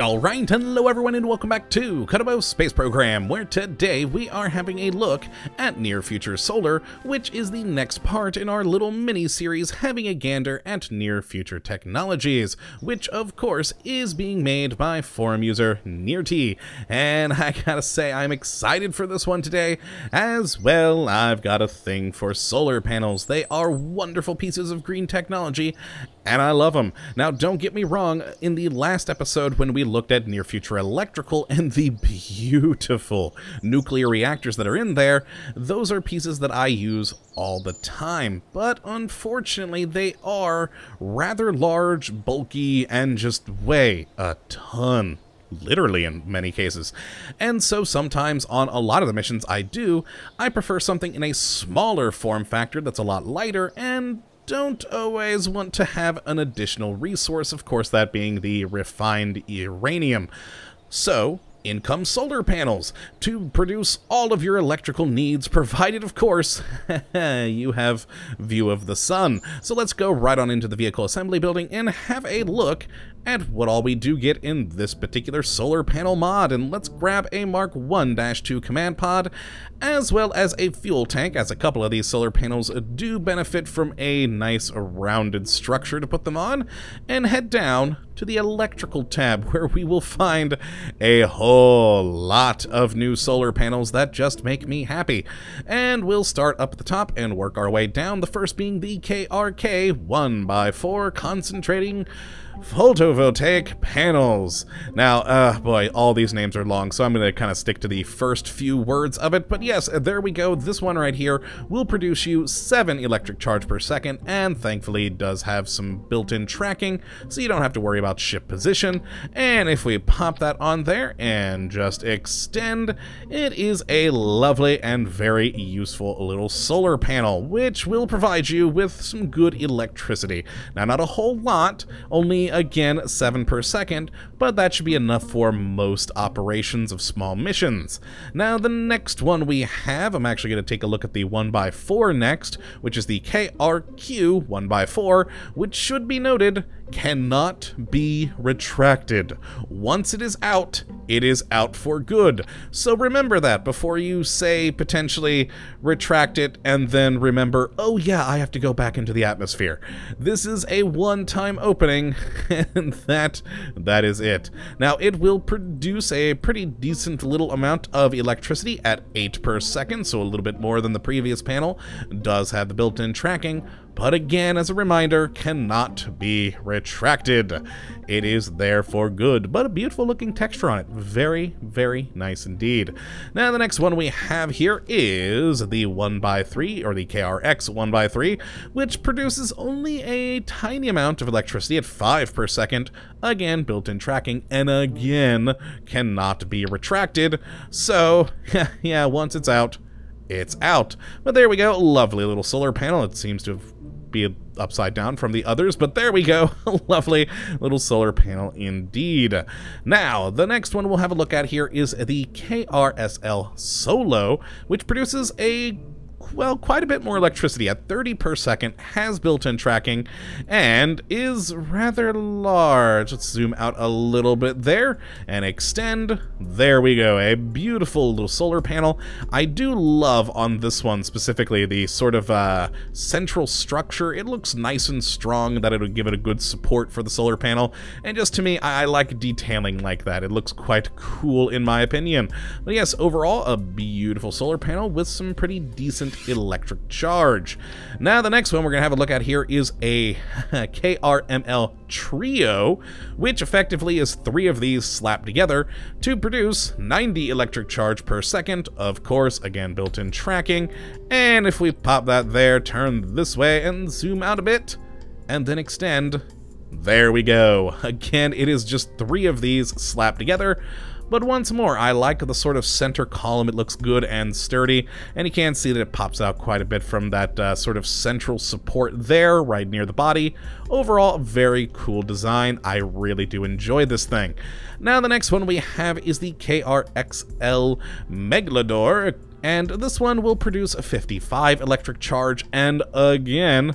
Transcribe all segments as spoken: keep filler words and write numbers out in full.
Alright, hello everyone and welcome back to Cutabo Space Program, where today we are having a look at Near Future Solar, which is the next part in our little mini-series having a gander at Near Future Technologies, which of course is being made by forum user NearT. And I gotta say, I'm excited for this one today, as well I've got a thing for solar panels. They are wonderful pieces of green technology, and I love them. Now don't get me wrong, in the last episode when we looked at Near Future Electrical and the beautiful nuclear reactors that are in there, those are pieces that I use all the time, but unfortunately they are rather large, bulky, and just weigh a ton. Literally in many cases. And so sometimes on a lot of the missions I do, I prefer something in a smaller form factor that's a lot lighter and don't always want to have an additional resource, of course that being the refined uranium. So in come solar panels to produce all of your electrical needs, provided of course you have view of the sun. So let's go right on into the vehicle assembly building and have a look at what all we do get in this particular solar panel mod. And let's grab a Mark one dash two command pod as well as a fuel tank, as a couple of these solar panels do benefit from a nice rounded structure to put them on, and head down to the electrical tab where we will find a whole lot of new solar panels that just make me happy. And we'll start up at the top and work our way down, the first being the K R K one by four concentrating photovoltaic panels. Now, uh, boy, all these names are long, so I'm going to kind of stick to the first few words of it. But yes, there we go. This one right here will produce you seven electric charge per second, and thankfully does have some built-in tracking, so you don't have to worry about ship position. And if we pop that on there and just extend, it is a lovely and very useful little solar panel, which will provide you with some good electricity. Now, not a whole lot, only again seven per second, but that should be enough for most operations of small missions. Now the next one we have, I'm actually going to take a look at the one by four next, which is the K R Q one by four, which should be noted cannot be retracted. Once it is out, it is out for good. So remember that before you say potentially retract it and then remember, oh yeah, I have to go back into the atmosphere. This is a one-time opening and that that is it. Now it will produce a pretty decent little amount of electricity at eight per second, so a little bit more than the previous panel. Does have the built-in tracking, but again, as a reminder, cannot be retracted. It is there for good, but a beautiful looking texture on it. Very, very nice indeed. Now the next one we have here is the one by three, or the K R X one by three, which produces only a tiny amount of electricity at five per second. Again, built-in tracking, and again, cannot be retracted. So, yeah, once it's out, it's out. But there we go, lovely little solar panel. It seems to have be upside down from the others, but there we go. Lovely little solar panel indeed. Now, the next one we'll have a look at here is the K R S L Solo, which produces a, well, quite a bit more electricity at thirty per second, has built-in tracking, and is rather large. Let's zoom out a little bit there and extend. There we go, a beautiful little solar panel. I do love on this one specifically the sort of uh, central structure. It looks nice and strong, that it would give it a good support for the solar panel, and just to me, I, I like detailing like that. It looks quite cool in my opinion. But yes, overall, a beautiful solar panel with some pretty decent electric charge. Now the next one we're gonna have a look at here is a K R M L trio, which effectively is three of these slapped together to produce ninety electric charge per second, of course again built-in tracking. And if we pop that there, turn this way and zoom out a bit and then extend, there we go. Again, it is just three of these slapped together. But once more, I like the sort of center column. It looks good and sturdy, and you can see that it pops out quite a bit from that uh, sort of central support there, right near the body. Overall, very cool design. I really do enjoy this thing. Now, the next one we have is the K R X L Megalodon, and this one will produce a fifty-five electric charge, and again,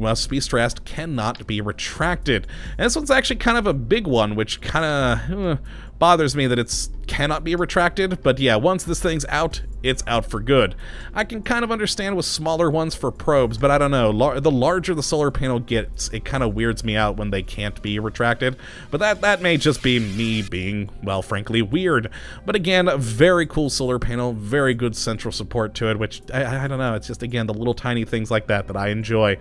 must be stressed, cannot be retracted. And this one's actually kind of a big one, which kind of uh, bothers me that it's cannot be retracted, but yeah, once this thing's out, it's out for good. I can kind of understand with smaller ones for probes, but I don't know, lar the larger the solar panel gets, it kind of weirds me out when they can't be retracted, but that, that may just be me being, well, frankly, weird. But again, a very cool solar panel, very good central support to it, which, I, I don't know, it's just, again, the little tiny things like that that I enjoy.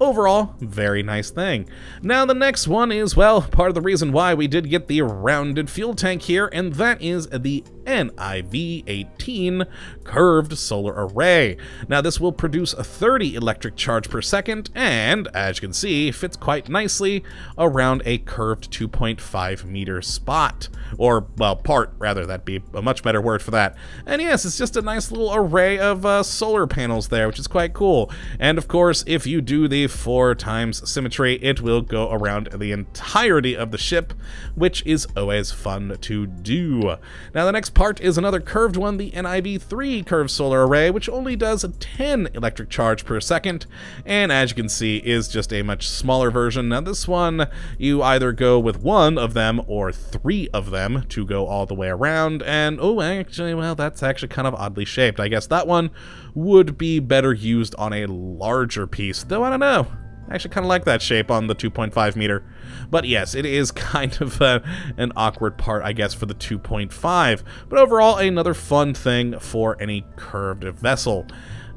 Overall, very nice thing. Now the next one is, well, part of the reason why we did get the rounded fuel tank here, and that is the N I V eighteen curved solar array. Now this will produce a thirty electric charge per second, and as you can see, fits quite nicely around a curved two point five meter spot, or well, part rather, that'd be a much better word for that. And yes, it's just a nice little array of uh, solar panels there, which is quite cool. And of course, if you do the four times symmetry, it will go around the entirety of the ship, which is always fun to do. Now the next part is another curved one, the N I V three curved solar array, which only does ten electric charge per second, and as you can see, is just a much smaller version. Now this one, you either go with one of them or three of them to go all the way around, and oh, actually, well, that's actually kind of oddly shaped. I guess that one would be better used on a larger piece, though I don't know. I actually kind of like that shape on the two point five meter. But yes, it is kind of a, an awkward part, I guess, for the two point five. But overall, another fun thing for any curved vessel.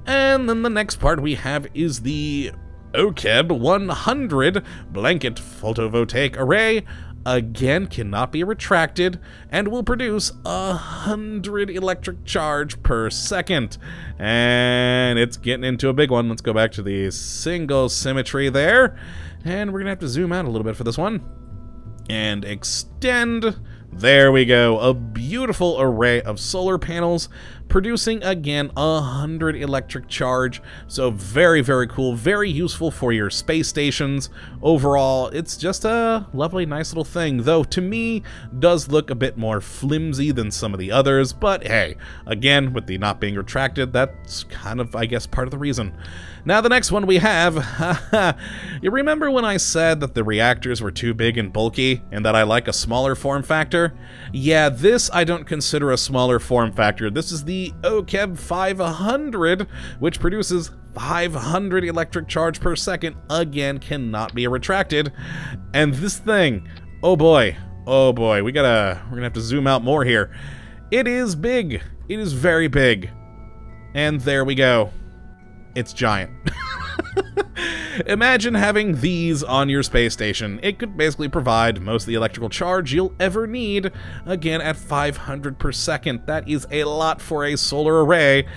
And then the next part we have is the O K E B one hundred blanket photovoltaic array. Again, cannot be retracted, and will produce a hundred electric charge per second. And it's getting into a big one. Let's go back to the single symmetry there. And we're gonna have to zoom out a little bit for this one. And extend. There we go, a beautiful array of solar panels, producing again a hundred electric charge. So very, very cool, very useful for your space stations. Overall, it's just a lovely, nice little thing, though to me, does look a bit more flimsy than some of the others, but hey, again, with the not being retracted, that's kind of, I guess, part of the reason. Now the next one we have, you remember when I said that the reactors were too big and bulky, and that I like a smaller form factor? Yeah, this I don't consider a smaller form factor. This is the O K E B five hundred, which produces five hundred electric charge per second. Again, cannot be retracted. And this thing, oh boy, oh boy, we gotta, we're gonna have to zoom out more here. It is big. It is very big. And there we go. It's giant. Imagine having these on your space station. It could basically provide most of the electrical charge you'll ever need, again at five hundred per second. That is a lot for a solar array,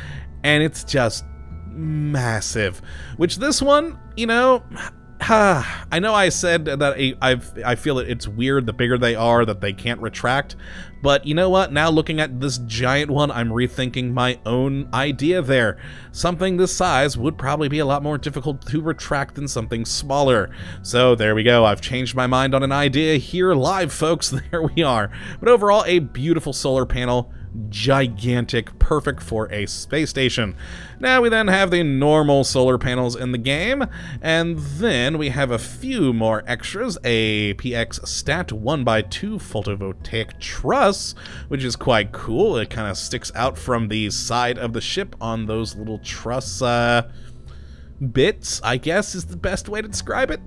and it's just massive. Which this one, you know, I know I said that I've, I feel it, it's weird the bigger they are that they can't retract, but you know what, now looking at this giant one, I'm rethinking my own idea there. Something this size would probably be a lot more difficult to retract than something smaller. So there we go, I've changed my mind on an idea here live, folks, there we are. But overall, a beautiful solar panel. Gigantic, perfect for a space station. Now we then have the normal solar panels in the game, and then we have a few more extras, a P X-Stat one by two photovoltaic truss, which is quite cool. It kind of sticks out from the side of the ship on those little truss uh, bits, I guess is the best way to describe it.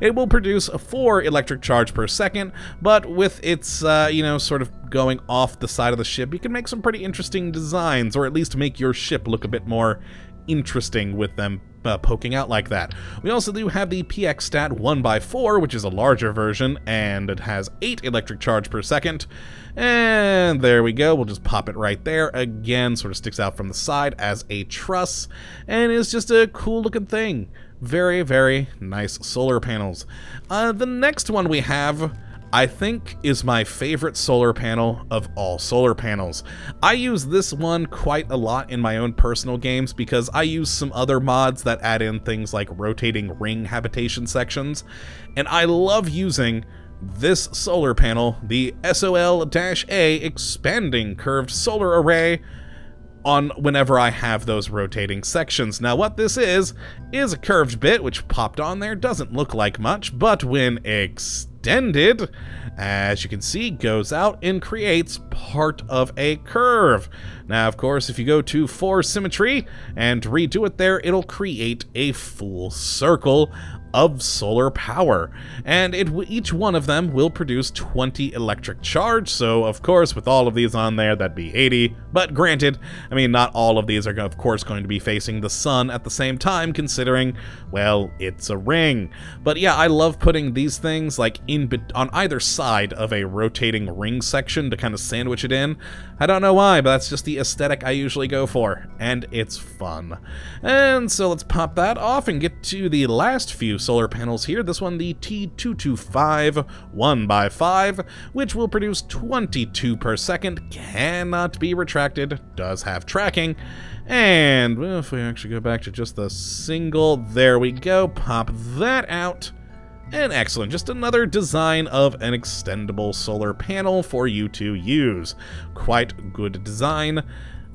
It will produce four electric charge per second, but with its, uh, you know, sort of going off the side of the ship, you can make some pretty interesting designs, or at least make your ship look a bit more interesting with them uh, poking out like that. We also do have the P X-Stat one by four, which is a larger version, and it has eight electric charge per second. And there we go, we'll just pop it right there. Again, sort of sticks out from the side as a truss, and is just a cool looking thing. Very, very nice solar panels. Uh, the next one we have, I think, is my favorite solar panel of all solar panels. I use this one quite a lot in my own personal games because I use some other mods that add in things like rotating ring habitation sections, and I love using this solar panel, the S O L A expanding curved solar array, on whenever I have those rotating sections. Now what this is, is a curved bit which popped on there, doesn't look like much, but when extended, as you can see, goes out and creates part of a curve. Now of course, if you go to four symmetry and redo it there, it'll create a full circle of solar power, and it w each one of them will produce twenty electric charge. So of course, with all of these on there, that'd be eighty. But granted, I mean, not all of these are of course going to be facing the sun at the same time, considering, well, it's a ring. But yeah, I love putting these things like in bet on either side of a rotating ring section to kind of sandwich it in. I don't know why, but that's just the aesthetic I usually go for, and it's fun. And so let's pop that off and get to the last few solar panels here. This one, the T two twenty-five one by five, which will produce twenty-two per second, cannot be retracted, does have tracking. And well, if we actually go back to just the single, there we go, pop that out. And excellent, just another design of an extendable solar panel for you to use. Quite good design.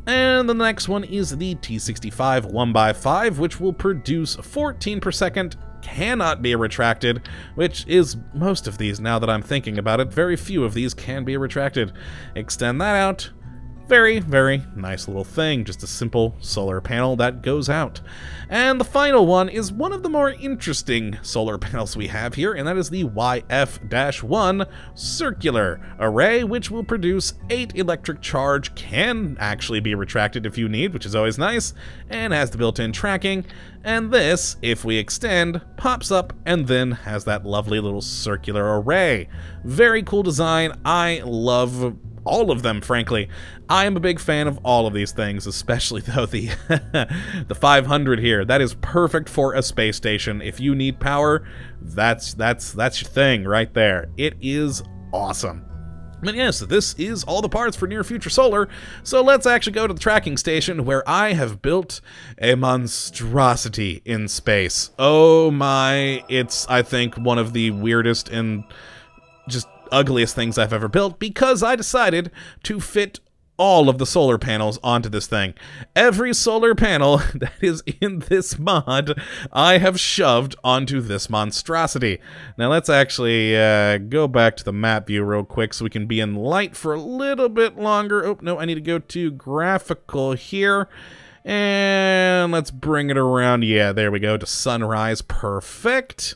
And the next one is the T sixty-five one by five, which will produce fourteen per second, cannot be retracted, which is most of these now that I'm thinking about it. Very few of these can be retracted. Extend that out. Very, very nice little thing. Just a simple solar panel that goes out. And the final one is one of the more interesting solar panels we have here, and that is the Y F one circular array, which will produce eight electric charge, can actually be retracted if you need, which is always nice, and has the built-in tracking. And this, if we extend, pops up and then has that lovely little circular array. Very cool design. I love all of them, frankly. I am a big fan of all of these things, especially though the the five hundred here. That is perfect for a space station. If you need power, that's that's that's your thing right there. It is awesome. And yes, this is all the parts for Near Future Solar, so let's actually go to the tracking station where I have built a monstrosity in space. Oh my, it's, I think, one of the weirdest and just ugliest things I've ever built, because I decided to fit all of the solar panels onto this thing. Every solar panel that is in this mod, I have shoved onto this monstrosity. Now let's actually uh, go back to the map view real quick so we can be in light for a little bit longer. Oh, no, I need to go to graphical here. And let's bring it around. Yeah, there we go, to sunrise. Perfect.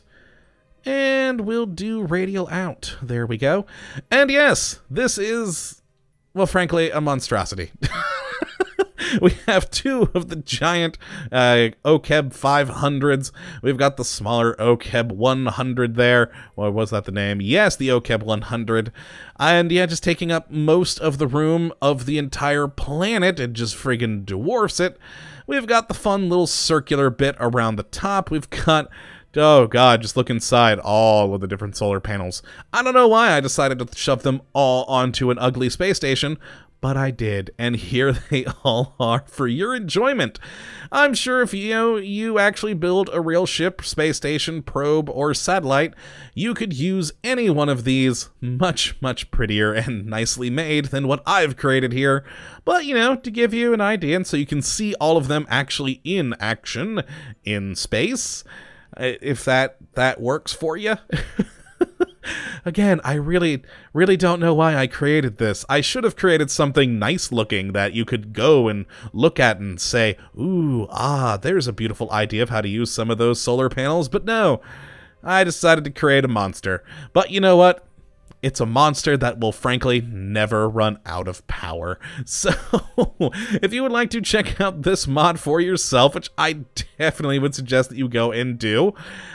And we'll do radial out. There we go. And yes, this is, well, frankly, a monstrosity. We have two of the giant uh, O K E B five hundreds. We've got the smaller O K E B one hundred there. Or was that the name? Yes, the O K E B one hundred. And yeah, just taking up most of the room of the entire planet. It just friggin' dwarfs it. We've got the fun little circular bit around the top. We've got, oh god, just look inside all of the different solar panels. I don't know why I decided to shove them all onto an ugly space station, but I did, and here they all are for your enjoyment. I'm sure if you know, you actually build a real ship, space station, probe, or satellite, you could use any one of these much, much prettier and nicely made than what I've created here. But, you know, to give you an idea, and so you can see all of them actually in action in space, if that that works for you. Again, I really really don't know why I created this. I should have created something nice looking that you could go and look at and say, ooh, ah, there's a beautiful idea of how to use some of those solar panels. But no, I decided to create a monster. But you know what? It's a monster that will frankly never run out of power. So if you would like to check out this mod for yourself, which I definitely would suggest that you go and do,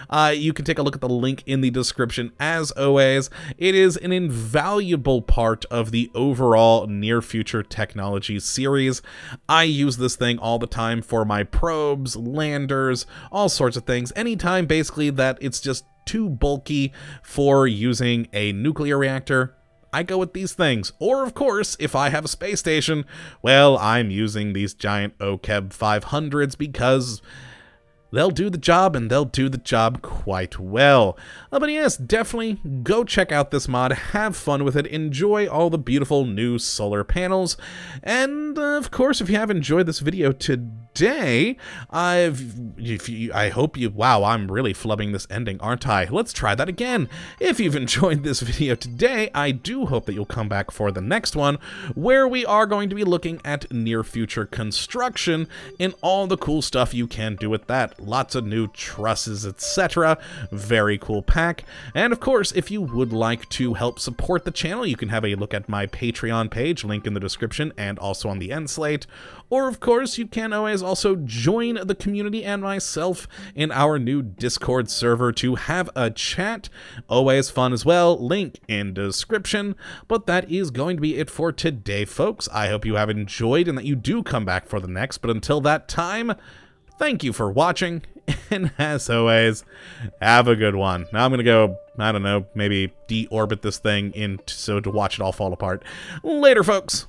uh, you can take a look at the link in the description. As always, it is an invaluable part of the overall Near Future Technology series. I use this thing all the time for my probes, landers, all sorts of things. Anytime basically that it's just too bulky for using a nuclear reactor, I go with these things. Or of course, if I have a space station, well, I'm using these giant O K E B five hundreds because They'll do the job, and they'll do the job quite well. Uh, but yes, definitely go check out this mod, have fun with it, enjoy all the beautiful new solar panels, and uh, of course, if you have enjoyed this video today, I've, if you, I hope you, wow, I'm really flubbing this ending, aren't I? Let's try that again. If you've enjoyed this video today, I do hope that you'll come back for the next one, where we are going to be looking at near future construction and all the cool stuff you can do with that. Lots of new trusses, et cetera. Very cool pack. And of course, if you would like to help support the channel, you can have a look at my Patreon page, link in the description and also on the end slate. Or of course, you can always also join the community and myself in our new Discord server to have a chat. Always fun as well. Link in description. But that is going to be it for today, folks. I hope you have enjoyed and that you do come back for the next. But until that time, thank you for watching, and as always, have a good one. Now I'm going to go, I don't know, maybe deorbit this thing in so to watch it all fall apart. Later, folks.